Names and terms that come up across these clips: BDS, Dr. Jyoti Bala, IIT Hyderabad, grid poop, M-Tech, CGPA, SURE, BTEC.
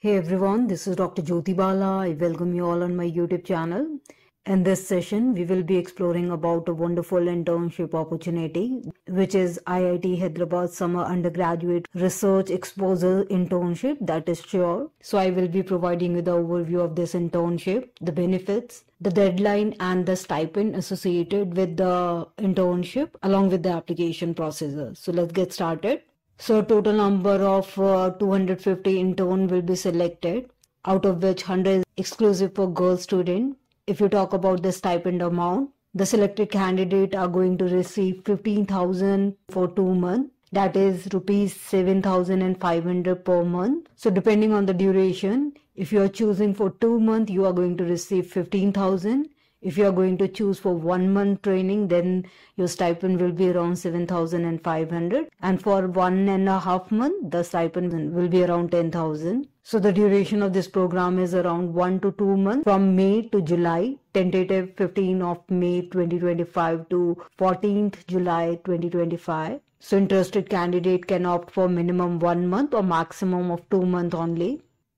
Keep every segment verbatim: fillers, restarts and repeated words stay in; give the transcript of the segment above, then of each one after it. Hey everyone, this is Doctor Jyoti Bala. I welcome you all on my YouTube channel. In this session, we will be exploring about a wonderful internship opportunity, which is I I T Hyderabad Summer Undergraduate Research Exposure Internship, that is SURE. So I will be providing you the overview of this internship, the benefits, the deadline and the stipend associated with the internship along with the application procedure. So let's get started. So total number of uh, two hundred fifty intern will be selected, out of which one hundred is exclusive for girl student. If you talk about the stipend amount, the selected candidate are going to receive fifteen thousand for two months. That is rupees seven thousand five hundred per month. So depending on the duration, if you are choosing for two months, you are going to receive fifteen thousand. If you are going to choose for one month training, then your stipend will be around seven thousand five hundred, and for one and a half month, the stipend will be around ten thousand. So the duration of this program is around one to two months, from May to July, tentative fifteenth of May twenty twenty-five to fourteenth July twenty twenty-five. So interested candidate can opt for minimum one month or maximum of two months only.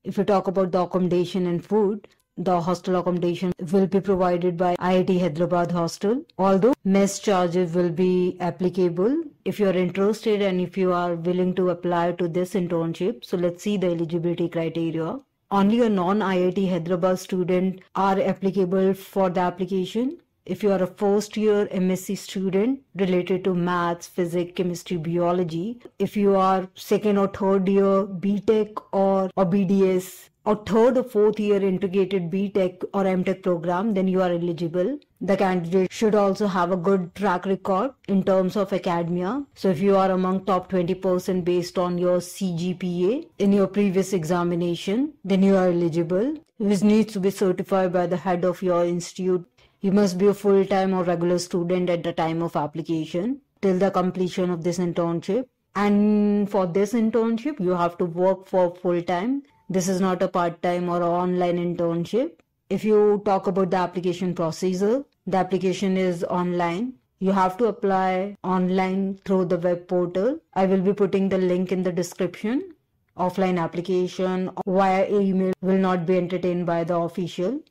If you talk about the accommodation and food, the hostel accommodation will be provided by I I T Hyderabad hostel, although mess charges will be applicable if you are interested and if you are willing to apply to this internship. So let's see the eligibility criteria. Only a non-I I T Hyderabad student are applicable for the application. If you are a first year M S c student related to maths, physics, chemistry, biology, if you are second or third year B tech or, or B D S, or third or fourth year integrated B tech or M tech program, then you are eligible. The candidate should also have a good track record in terms of academia. So if you are among top twenty percent based on your C G P A in your previous examination, then you are eligible, which needs to be certified by the head of your institute. You must be a full-time or regular student at the time of application till the completion of this internship. And for this internship, you have to work for full-time. This is not a part-time or online internship. If you talk about the application procedure, the application is online. You have to apply online through the web portal. I will be putting the link in the description. Offline application via email will not be entertained by the official.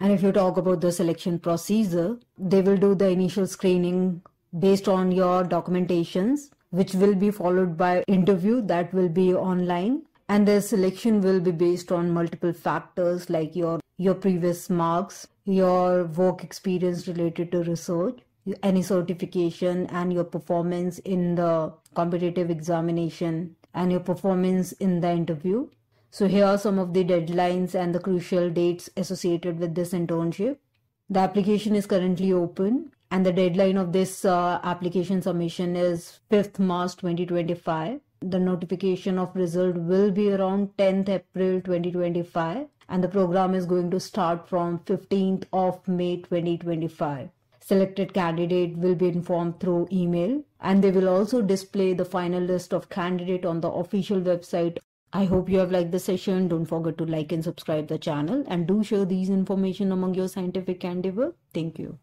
And if you talk about the selection procedure, they will do the initial screening based on your documentations, which will be followed by interview that will be online. And their selection will be based on multiple factors like your, your previous marks, your work experience related to research, any certification, and your performance in the competitive examination and your performance in the interview. So here are some of the deadlines and the crucial dates associated with this internship. The application is currently open and the deadline of this uh, application submission is fifth March twenty twenty-five. The notification of result will be around tenth April twenty twenty-five, and the program is going to start from fifteenth of May twenty twenty-five. Selected candidate will be informed through email, and they will also display the final list of candidate on the official website. I hope you have liked the session. Don't forget to like and subscribe the channel, and do share these information among your scientific endeavor. Thank you.